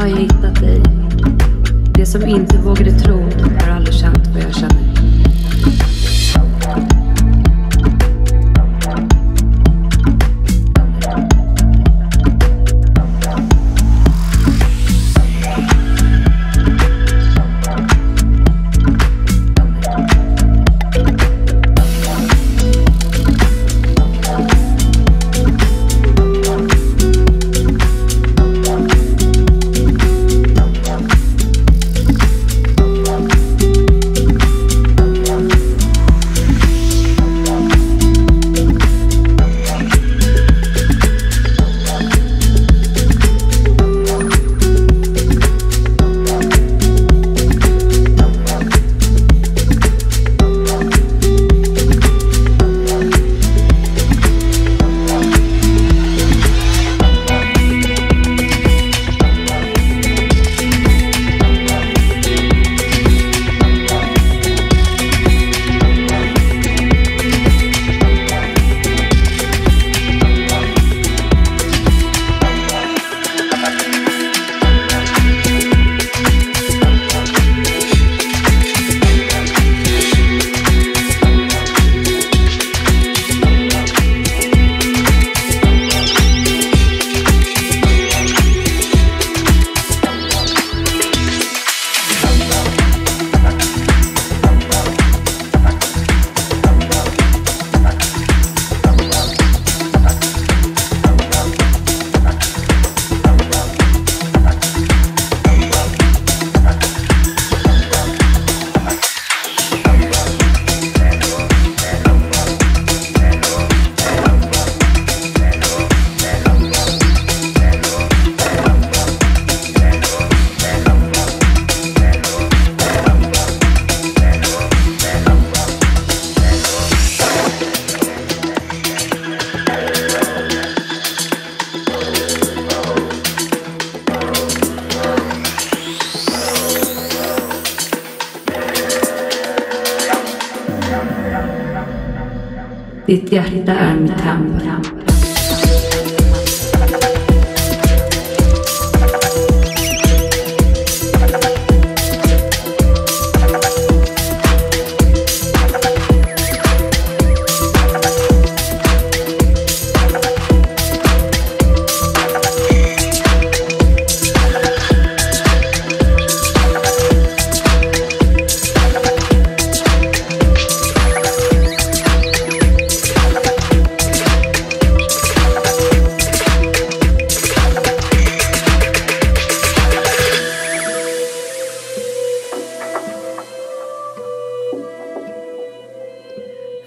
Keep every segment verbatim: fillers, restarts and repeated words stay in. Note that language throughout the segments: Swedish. jag har hittat dig. Det som inte vågade tro har aldrig känt vad jag känner. Ditt hjärta är mitt hem.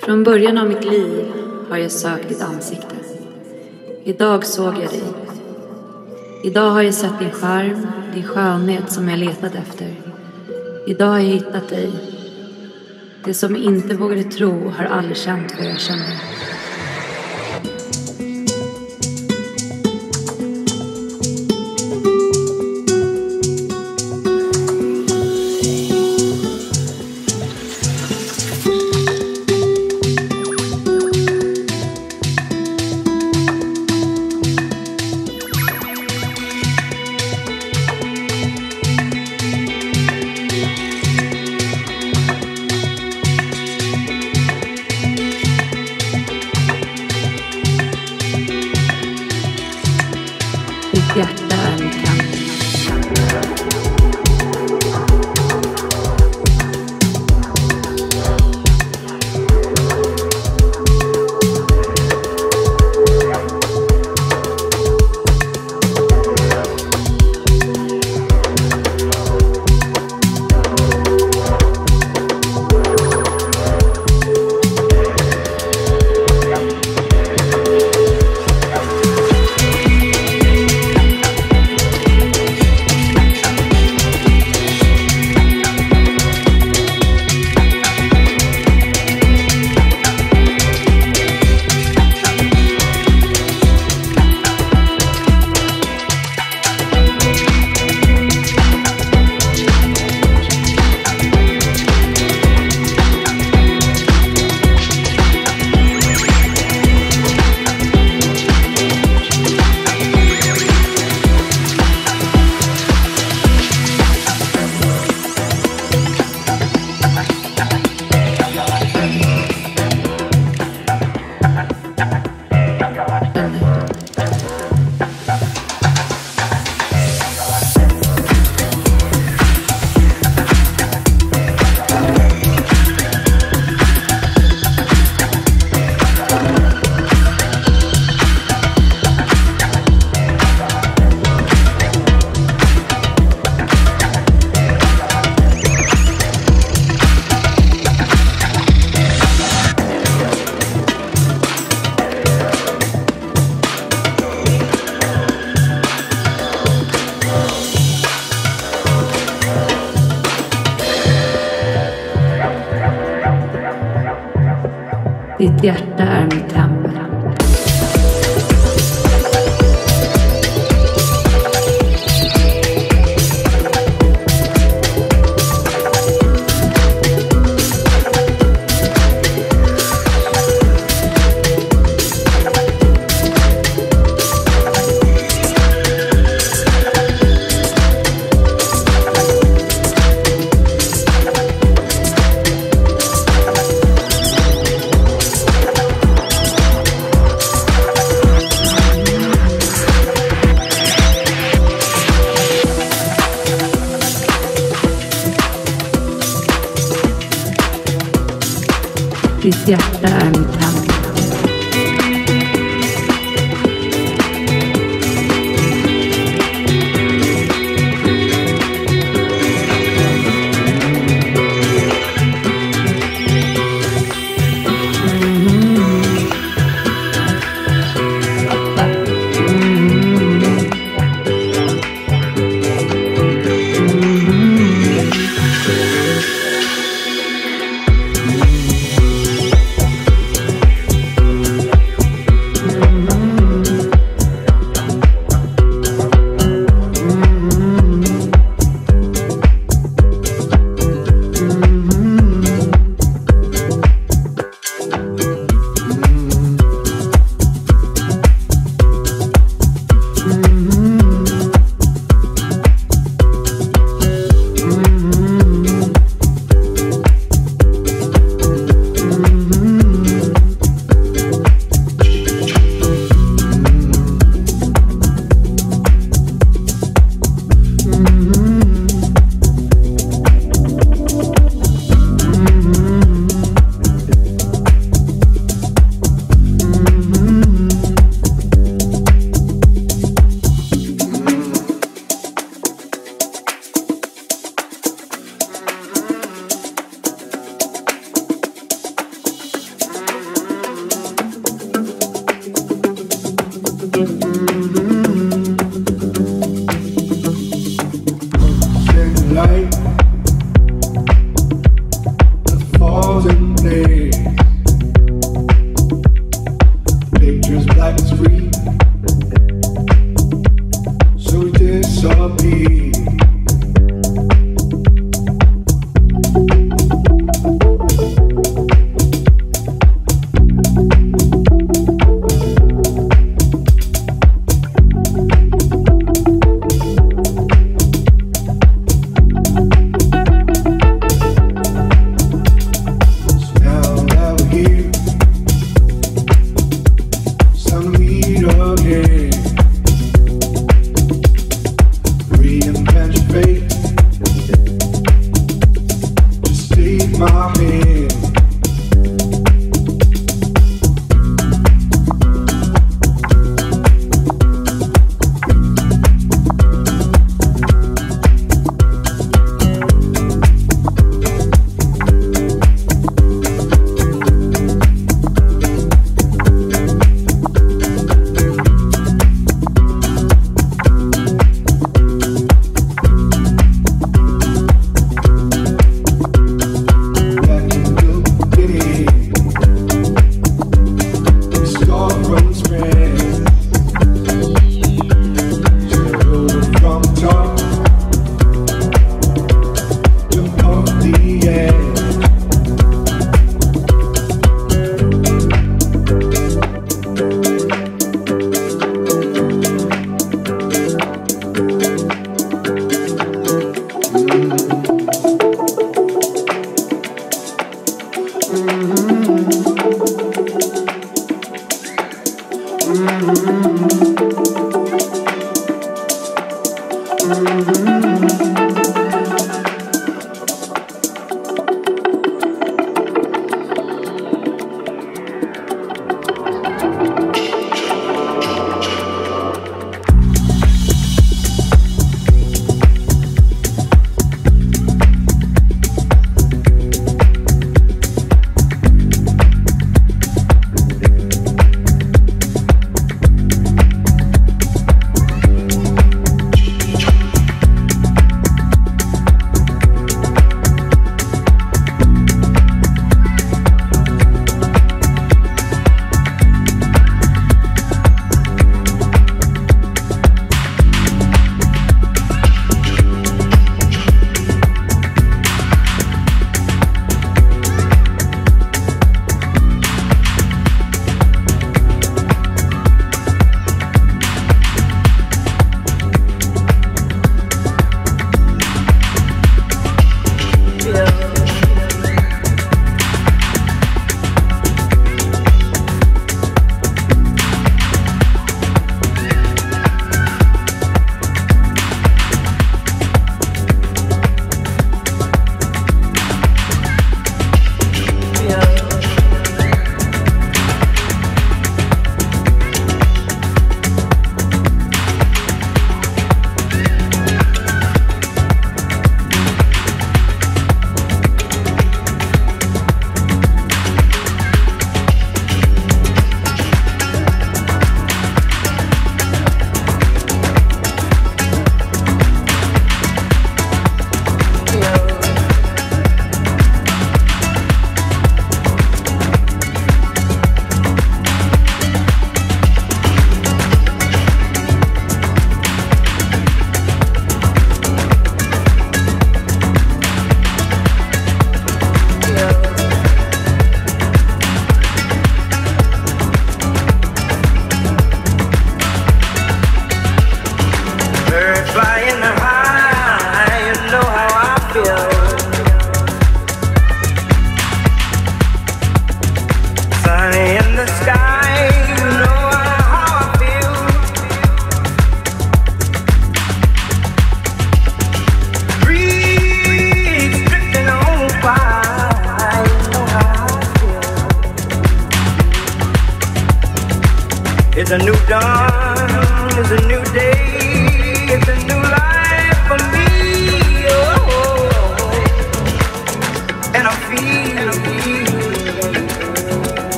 Från början av mitt liv har jag sökt ditt ansikte. Idag såg jag dig. Idag har jag sett din charm, din skönhet som jag letat efter. Idag har jag hittat dig. Det som inte vågade tro har aldrig känt vad jag känner. Mitt hjärta är mitt hem. Ditt hjärta är mitt hem. It's a new dawn, it's a new day, it's a new life for me, oh, and I feel, and I feel,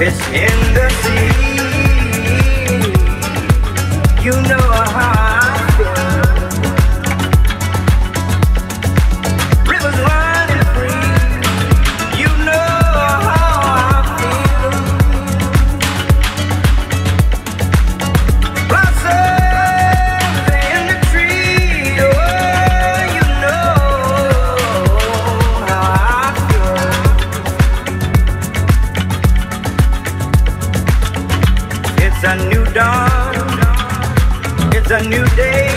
it's in the sea, you know how I feel. It's a new day,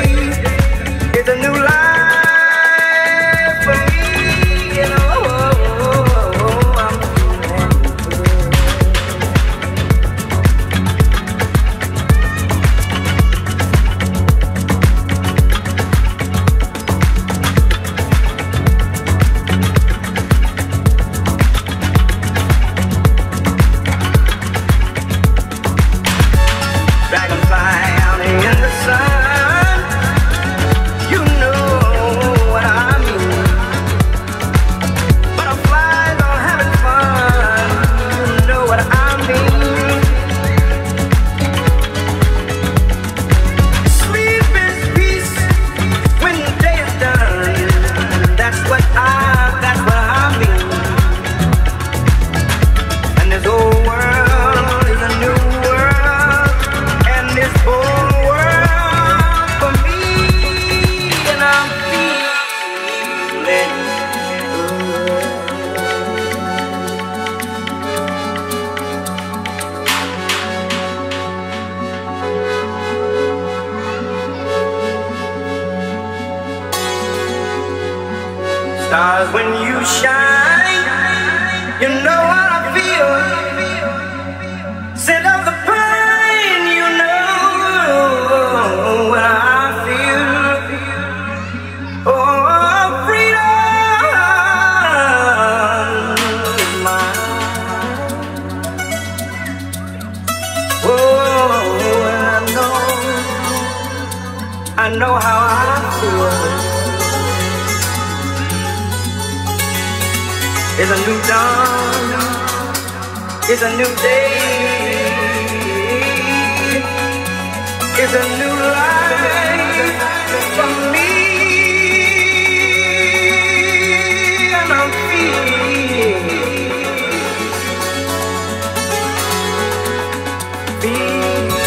it's a new life for me, and oh, I'm feeling. Dragonfly out in the sun. Stars, when you shine, you know what I feel. Sit on the pine, you know what I feel. Oh, freedom, mine. Oh, I know, I know how I feel. It's a new dawn, it's a new day, it's a new life for me, and I'm feeling, feeling good.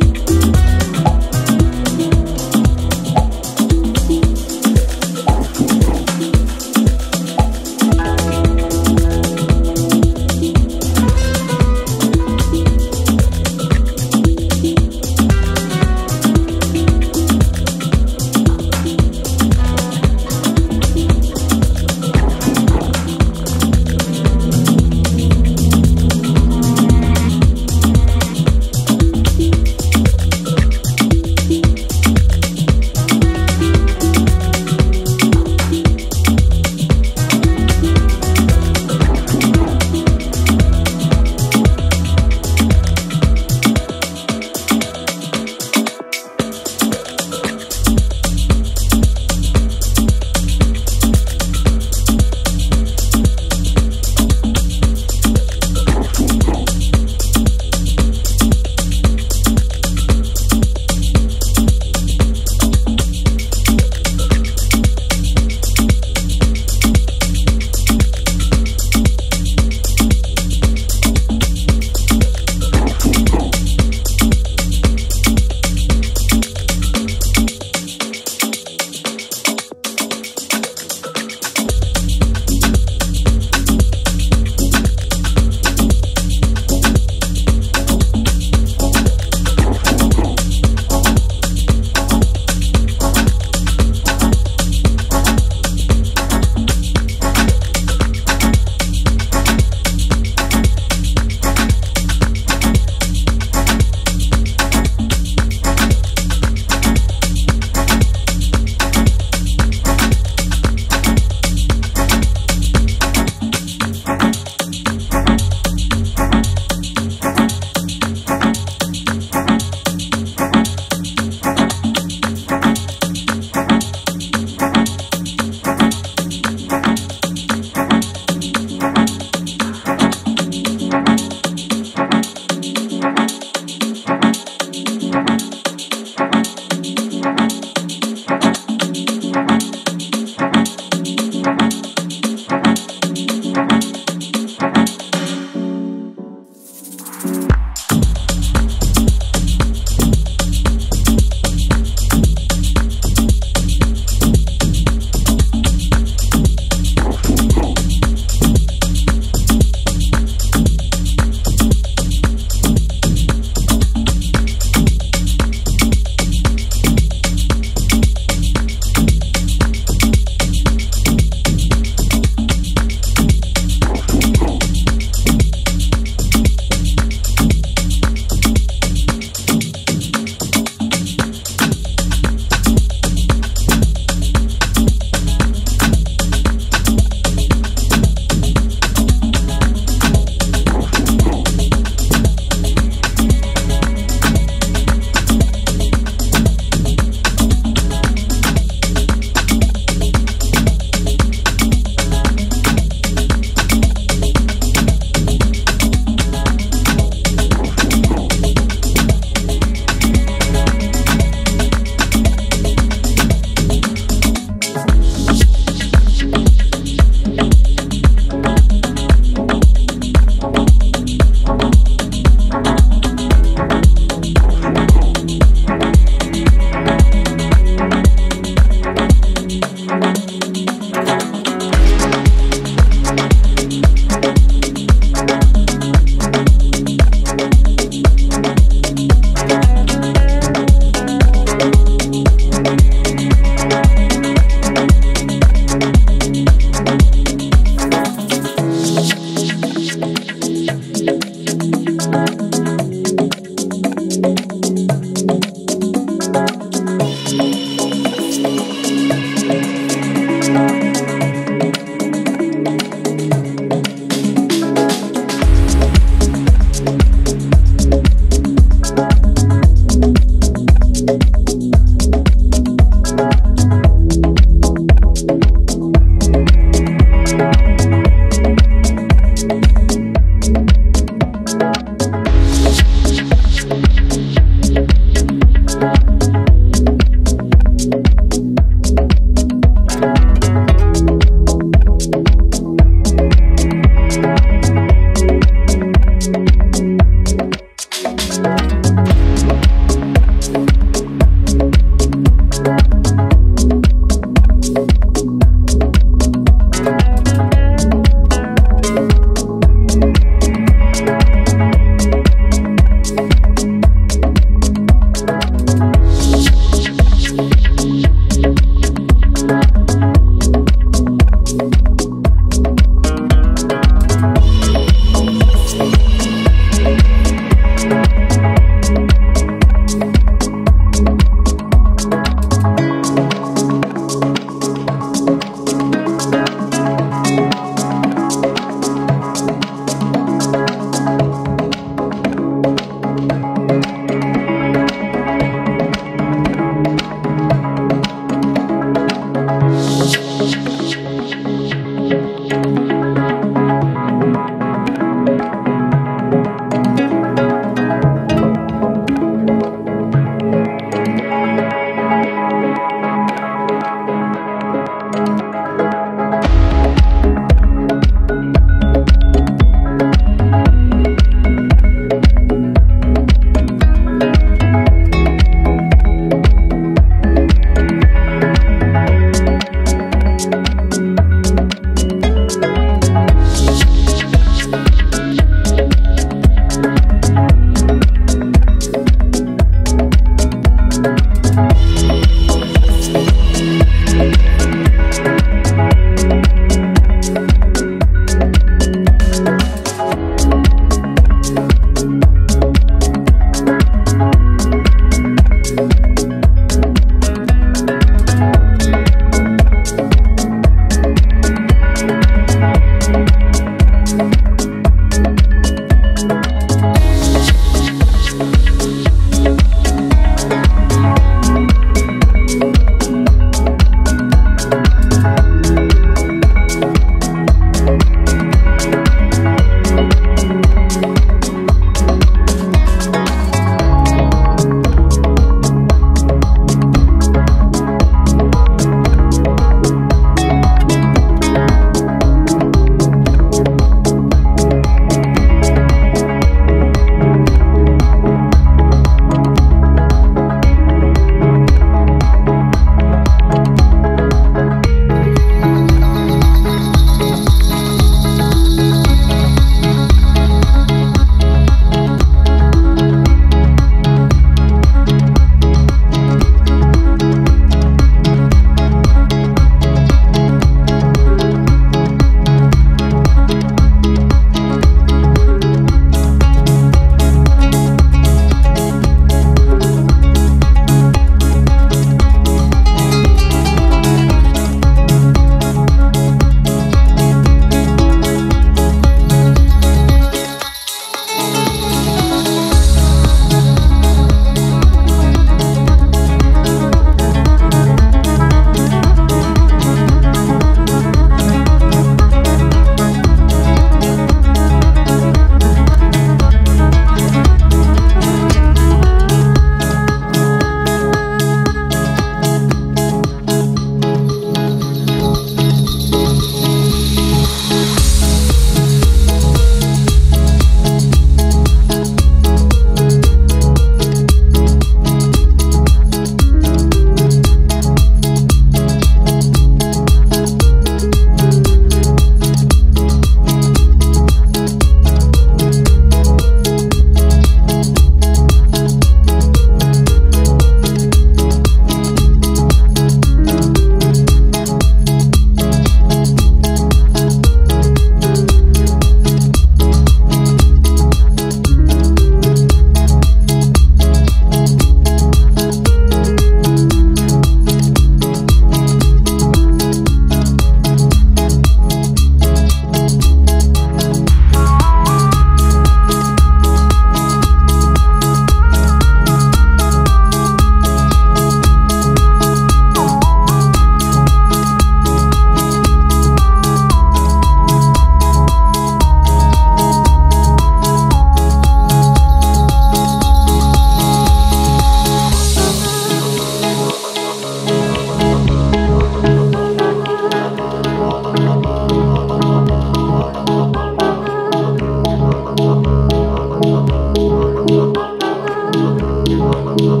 No!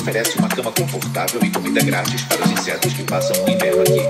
oferece uma cama confortável e comida grátis para os insetos que passam o inverno aqui.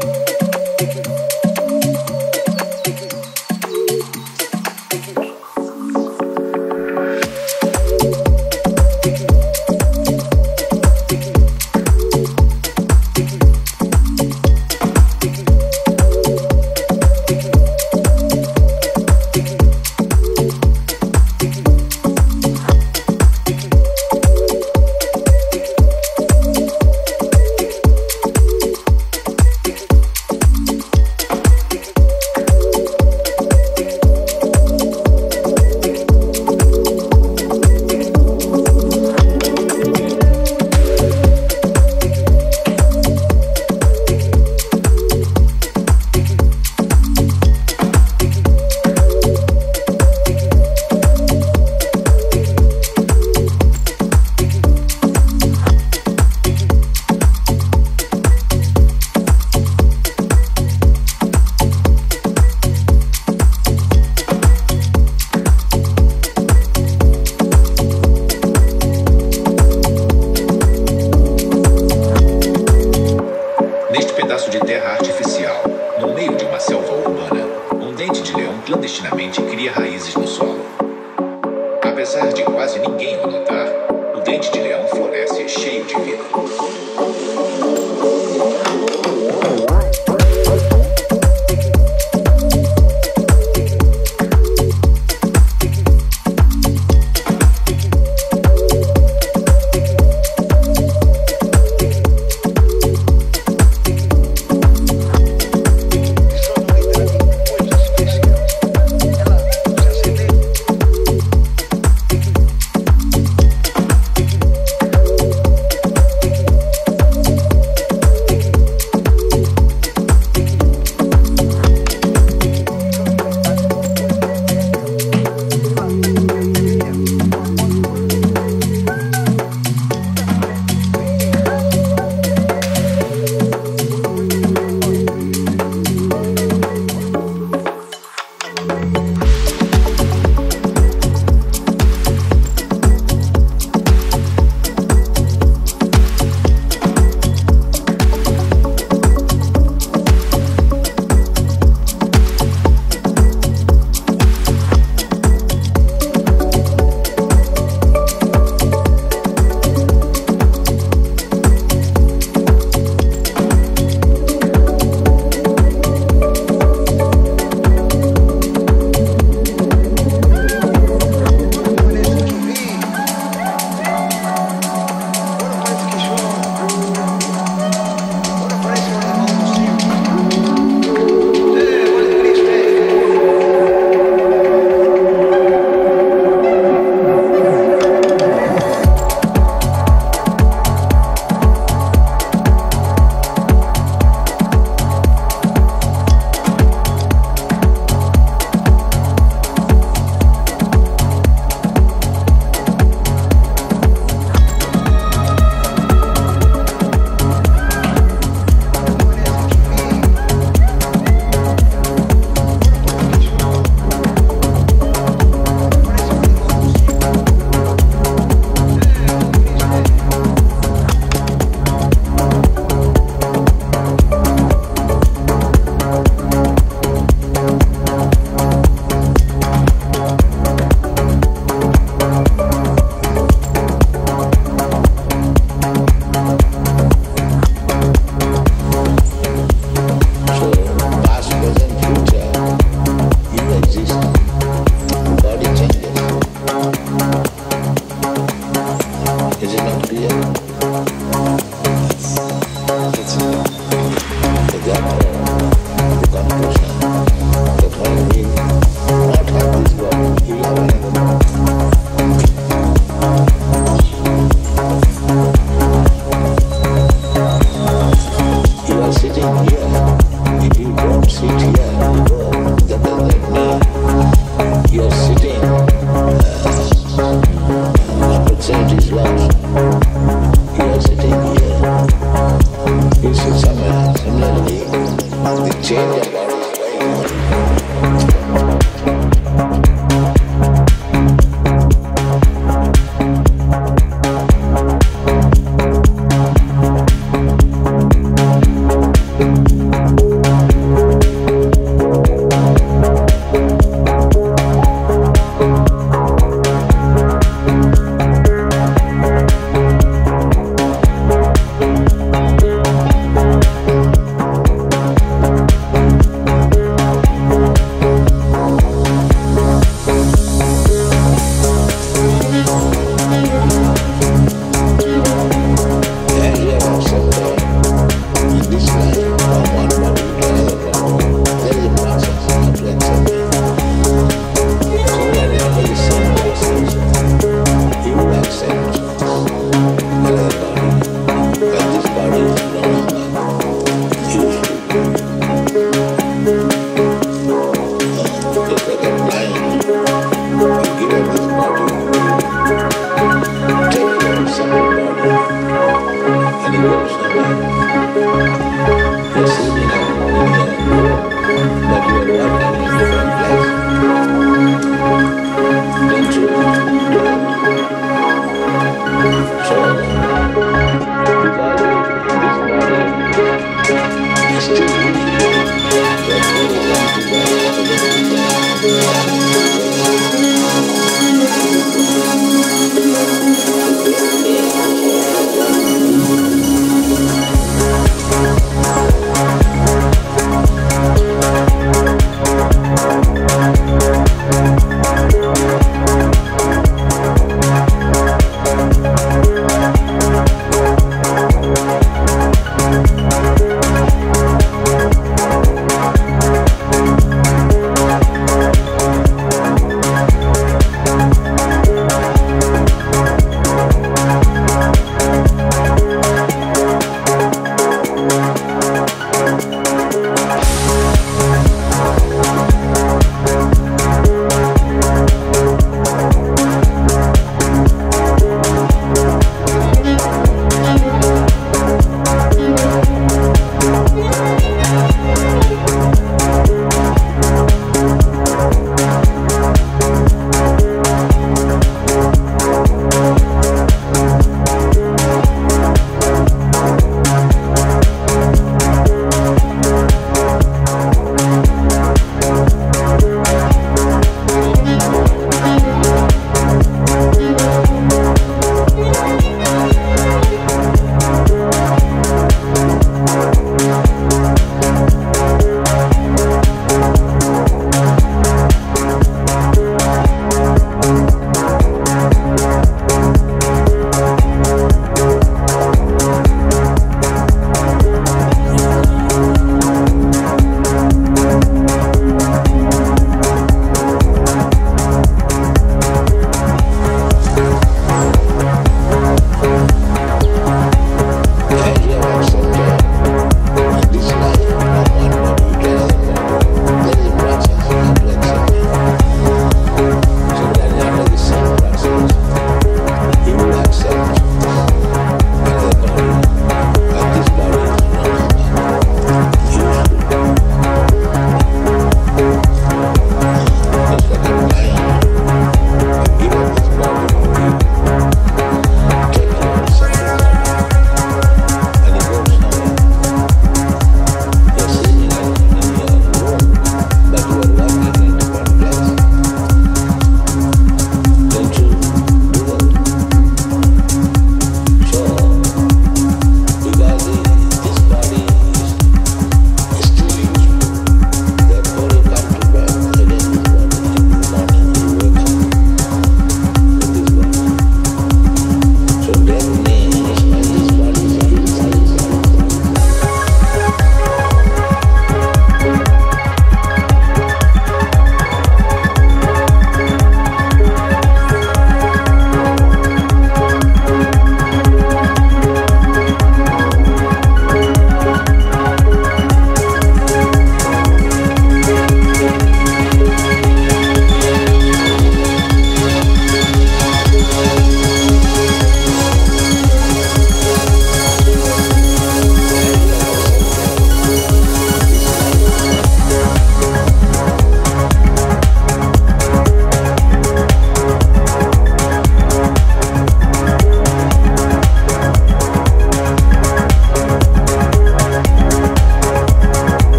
Change